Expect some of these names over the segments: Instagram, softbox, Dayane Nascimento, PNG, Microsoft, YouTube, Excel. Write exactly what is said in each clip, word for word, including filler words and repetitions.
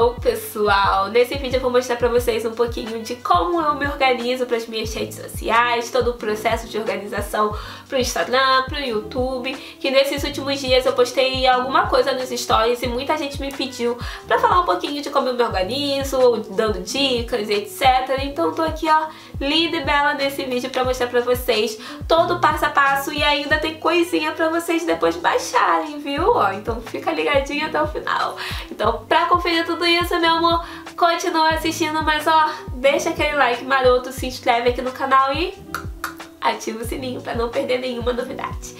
Hello pessoal! Nesse vídeo eu vou mostrar pra vocês um pouquinho de como eu me organizo para as minhas redes sociais, todo o processo de organização pro Instagram, pro YouTube, que nesses últimos dias eu postei alguma coisa nos stories e muita gente me pediu pra falar um pouquinho de como eu me organizo, dando dicas, etcétera. Então tô aqui, ó, linda e bela nesse vídeo pra mostrar pra vocês todo o passo a passo e ainda tem coisinha pra vocês depois baixarem, viu? Ó, então fica ligadinha até o final. Então pra conferir tudo isso, meu amor, continua assistindo, mas ó, deixa aquele like maroto, se inscreve aqui no canal e ativa o sininho pra não perder nenhuma novidade.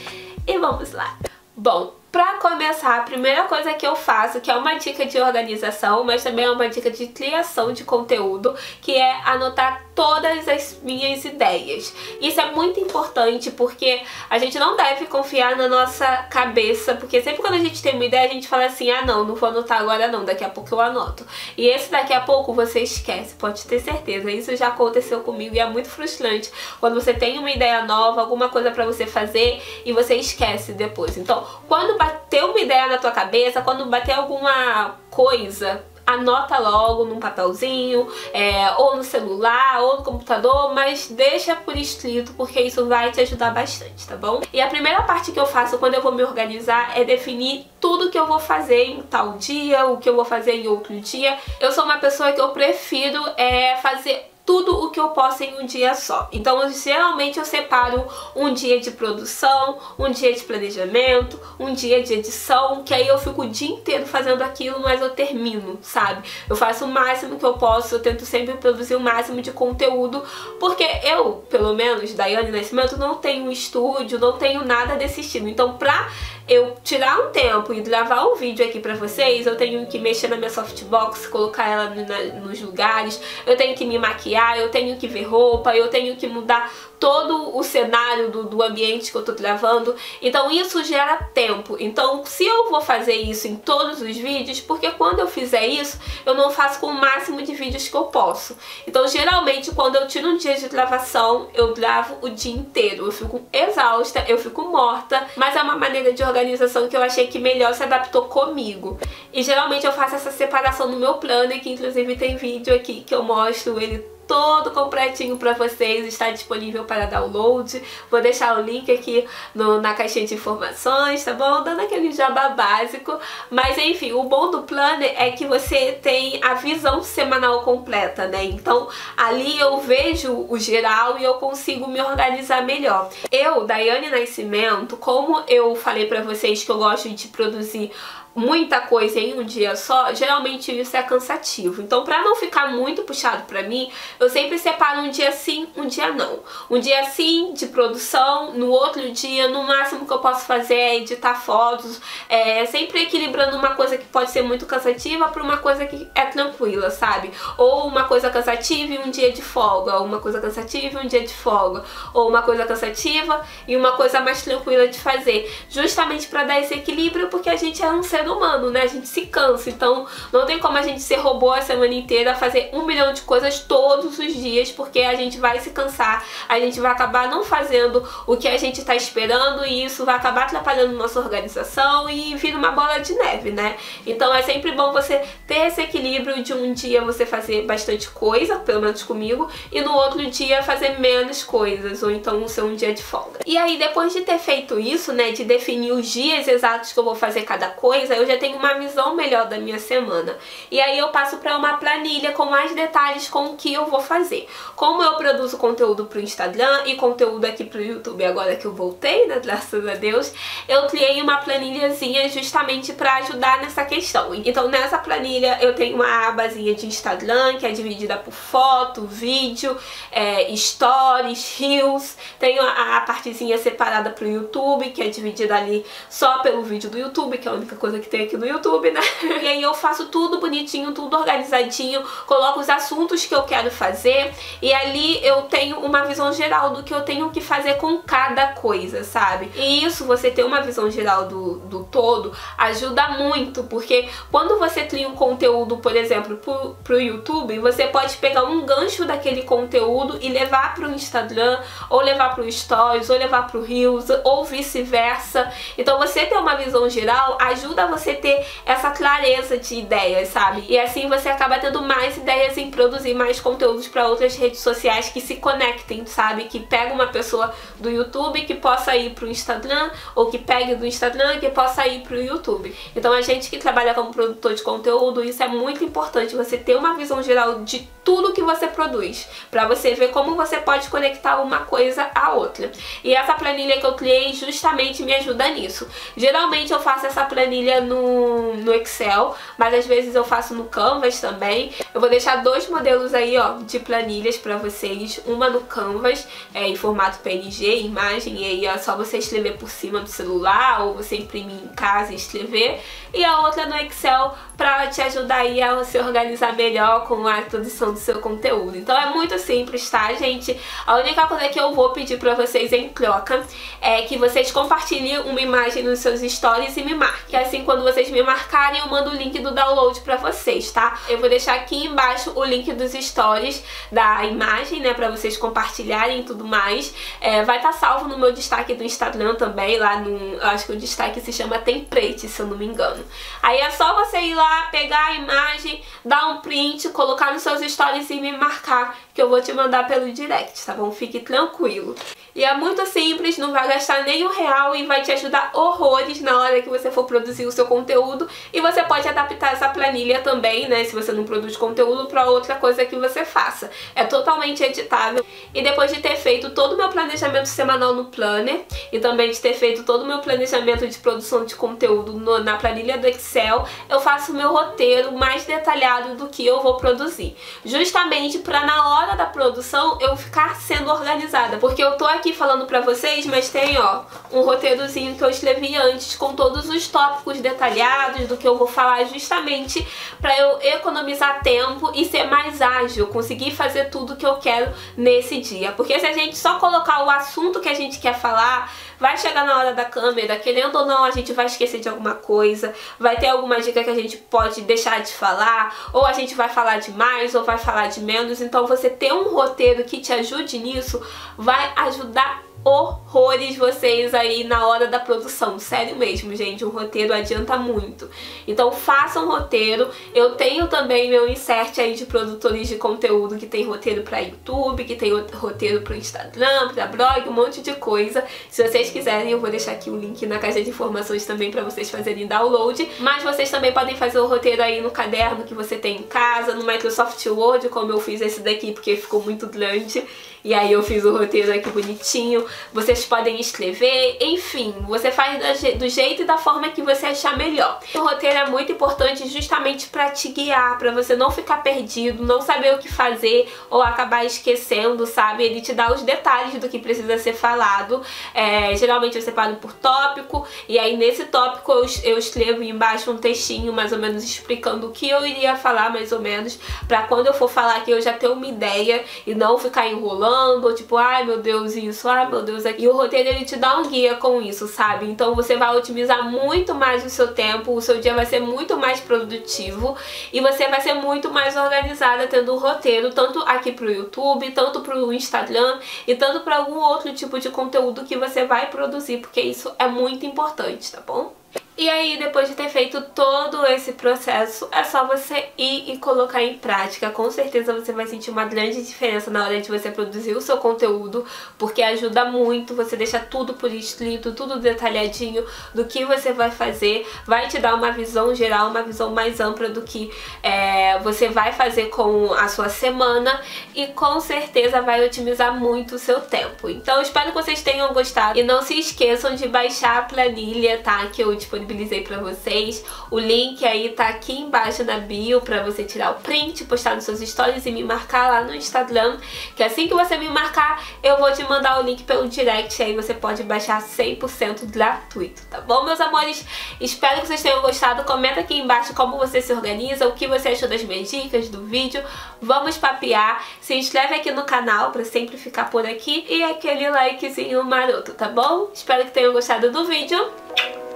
E vamos lá! Bom, pra começar, a primeira coisa que eu faço, que é uma dica de organização, mas também é uma dica de criação de conteúdo, que é anotar todas as minhas ideias. Isso é muito importante porque a gente não deve confiar na nossa cabeça, porque sempre quando a gente tem uma ideia a gente fala assim, ah não, não vou anotar agora não, daqui a pouco eu anoto. E esse daqui a pouco você esquece, pode ter certeza, isso já aconteceu comigo e é muito frustrante quando você tem uma ideia nova, alguma coisa pra você fazer e você esquece depois. Então, quando bater uma ideia na tua cabeça, quando bater alguma coisa, anota logo num papelzinho, é, ou no celular, ou no computador, mas deixa por escrito, porque isso vai te ajudar bastante, tá bom? E a primeira parte que eu faço quando eu vou me organizar é definir tudo que eu vou fazer em tal dia, o que eu vou fazer em outro dia. Eu sou uma pessoa que eu prefiro é, fazer tudo o que eu posso em um dia só. Então, eu, geralmente eu separo um dia de produção, um dia de planejamento, um dia de edição, que aí eu fico o dia inteiro fazendo aquilo, mas eu termino, sabe? Eu faço o máximo que eu posso, eu tento sempre produzir o máximo de conteúdo, porque eu, pelo menos, Dayane Nascimento, não tenho um estúdio, não tenho nada desse estilo. Então, pra eu tirar um tempo e gravar um vídeo aqui pra vocês, eu tenho que mexer na minha softbox, colocar ela no, na, nos lugares, eu tenho que me maquiar, eu tenho que ver roupa, eu tenho que mudar todo o cenário do, do ambiente que eu tô gravando. Então isso gera tempo. Então se eu vou fazer isso em todos os vídeos, porque quando eu fizer isso, eu não faço com o máximo de vídeos que eu posso. Então geralmente quando eu tiro um dia de gravação, eu gravo o dia inteiro. Eu fico exausta, eu fico morta, mas é uma maneira de organização que eu achei que melhor se adaptou comigo. E geralmente eu faço essa separação no meu planner, que inclusive tem vídeo aqui que eu mostro ele todo completinho pra vocês, está disponível para download. Vou deixar o link aqui no, na caixinha de informações, tá bom? Dando aquele jabá básico. Mas enfim, o bom do planner é que você tem a visão semanal completa, né? Então ali eu vejo o geral e eu consigo me organizar melhor. Eu, Dayane Nascimento, como eu falei pra vocês que eu gosto de produzir muita coisa em um dia só, geralmente isso é cansativo. Então, pra não ficar muito puxado pra mim, eu sempre separo um dia sim, um dia não. Um dia sim de produção, no outro dia, no máximo que eu posso fazer é editar fotos, é, sempre equilibrando uma coisa que pode ser muito cansativa pra uma coisa que é tranquila, sabe? Ou uma coisa cansativa e um dia de folga, ou uma coisa cansativa e um dia de folga, ou uma coisa cansativa e uma coisa mais tranquila de fazer. Justamente pra dar esse equilíbrio, porque a gente é um ser humano, né? A gente se cansa, então não tem como a gente ser robô a semana inteira, fazer um milhão de coisas todos os dias, porque a gente vai se cansar, a gente vai acabar não fazendo o que a gente tá esperando e isso vai acabar atrapalhando nossa organização e vira uma bola de neve, né? Então é sempre bom você ter esse equilíbrio de um dia você fazer bastante coisa, pelo menos comigo, e no outro dia fazer menos coisas, ou então ser um dia de folga. E aí depois de ter feito isso, né, de definir os dias exatos que eu vou fazer cada coisa, eu já tenho uma visão melhor da minha semana. E aí eu passo para uma planilha com mais detalhes com o que eu vou fazer. Como eu produzo conteúdo pro Instagram e conteúdo aqui pro YouTube agora que eu voltei, né, graças a Deus, eu criei uma planilhazinha justamente para ajudar nessa questão. Então nessa planilha eu tenho uma abazinha de Instagram que é dividida por foto, vídeo, é, stories, reels. Tenho a, a partezinha separada pro YouTube que é dividida ali só pelo vídeo do YouTube, que é a única coisa que tem aqui no YouTube, né? E aí eu faço tudo bonitinho, tudo organizadinho, coloco os assuntos que eu quero fazer e ali eu tenho uma visão geral do que eu tenho que fazer com cada coisa, sabe? E isso, você ter uma visão geral do, do todo, ajuda muito, porque quando você cria um conteúdo, por exemplo, pro, pro YouTube, você pode pegar um gancho daquele conteúdo e levar pro Instagram, ou levar pro Stories, ou levar pro Reels, ou vice-versa. Então você ter uma visão geral ajuda você ter essa clareza de ideias, sabe? E assim você acaba tendo mais ideias em produzir mais conteúdos para outras redes sociais que se conectem, sabe? Que pega uma pessoa do YouTube que possa ir pro Instagram, ou que pegue do Instagram que possa ir pro YouTube. Então a gente que trabalha como produtor de conteúdo, isso é muito importante, você ter uma visão geral de tudo que você produz, para você ver como você pode conectar uma coisa à outra. E essa planilha que eu criei justamente me ajuda nisso. Geralmente eu faço essa planilha no, no Excel, mas às vezes eu faço no Canvas também. Eu vou deixar dois modelos aí, ó, de planilhas pra vocês. Uma no Canvas, é, em formato P N G, imagem, e aí é só você escrever por cima do celular, ou você imprimir em casa e escrever. E a outra no Excel pra te ajudar aí a se organizar melhor com a produção do seu conteúdo. Então é muito simples, tá, gente? A única coisa que eu vou pedir pra vocês em troca é que vocês compartilhem uma imagem nos seus stories e me marquem. Assim, quando vocês me marcarem, eu mando o link do download pra vocês, tá? Eu vou deixar aqui embaixo o link dos stories da imagem, né, pra vocês compartilharem e tudo mais. É, vai estar tá salvo no meu destaque do Instagram também, lá no... Eu acho que o destaque se chama Template, se eu não me engano. Aí é só você ir lá, pegar a imagem, dar um print, colocar nos seus stories e me marcar, que eu vou te mandar pelo direct, tá bom? Fique tranquilo. E é muito simples, não vai gastar nem um real e vai te ajudar horrores na hora que você for produzir o seu conteúdo. E você pode adaptar essa planilha também, né, se você não produz conteúdo, para outra coisa que você faça. É totalmente editável. E depois de ter feito todo o meu planejamento semanal no Planner, e também de ter feito todo o meu planejamento de produção de conteúdo no, na planilha do Excel, eu faço o meu roteiro mais detalhado do que eu vou produzir. Justamente para na hora da produção eu ficar sendo organizada, porque eu tô aqui falando pra vocês, mas tem, ó, um roteirozinho que eu escrevi antes com todos os tópicos detalhados do que eu vou falar, justamente pra eu economizar tempo e ser mais ágil, conseguir fazer tudo que eu quero nesse dia. Porque se a gente só colocar o assunto que a gente quer falar, vai chegar na hora da câmera, querendo ou não, a gente vai esquecer de alguma coisa, vai ter alguma dica que a gente pode deixar de falar, ou a gente vai falar de mais, ou vai falar de menos. Então você ter um roteiro que te ajude nisso vai ajudar horrores vocês aí na hora da produção, sério mesmo, gente, um roteiro adianta muito. Então façam um roteiro. Eu tenho também meu insert aí de produtores de conteúdo que tem roteiro pra YouTube, que tem roteiro pro Instagram, pra blog, um monte de coisa. Se vocês quiserem, eu vou deixar aqui o link na caixa de informações também pra vocês fazerem download, mas vocês também podem fazer o roteiro aí no caderno que você tem em casa, no Microsoft Word, como eu fiz esse daqui, porque ficou muito grande. E aí eu fiz o roteiro aqui bonitinho. Vocês podem escrever, enfim, você faz do jeito e da forma que você achar melhor. O roteiro é muito importante justamente pra te guiar, pra você não ficar perdido, não saber o que fazer ou acabar esquecendo, sabe? Ele te dá os detalhes do que precisa ser falado. É, geralmente eu separo por tópico, e aí nesse tópico eu, eu escrevo embaixo um textinho mais ou menos explicando o que eu iria falar, mais ou menos, pra quando eu for falar aqui eu já ter uma ideia e não ficar enrolando, ou tipo, ai meu Deus, isso, ai meu Deus, aqui. E o roteiro, ele te dá um guia com isso, sabe? Então você vai otimizar muito mais o seu tempo, o seu dia vai ser muito mais produtivo e você vai ser muito mais organizada tendo um roteiro, tanto aqui pro YouTube, tanto pro Instagram e tanto pra algum outro tipo de conteúdo que você vai produzir, porque isso é muito importante, tá bom? E aí, depois de ter feito todo esse processo, é só você ir e colocar em prática. Com certeza você vai sentir uma grande diferença na hora de você produzir o seu conteúdo, porque ajuda muito, você deixa tudo por escrito, tudo detalhadinho do que você vai fazer, vai te dar uma visão geral, uma visão mais ampla do que é, você vai fazer com a sua semana, e com certeza vai otimizar muito o seu tempo. Então eu espero que vocês tenham gostado, e não se esqueçam de baixar a planilha, tá? Que eu disponibilizei pra vocês. O link aí tá aqui embaixo na bio pra você tirar o print, postar nos seus stories e me marcar lá no Instagram, que assim que você me marcar, eu vou te mandar o link pelo direct, aí você pode baixar cem por cento gratuito, tá bom, meus amores? Espero que vocês tenham gostado. Comenta aqui embaixo como você se organiza, o que você achou das minhas dicas, do vídeo. Vamos papear. Se inscreve aqui no canal pra sempre ficar por aqui, e aquele likezinho maroto, tá bom? Espero que tenham gostado do vídeo.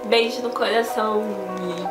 Beijo no coração.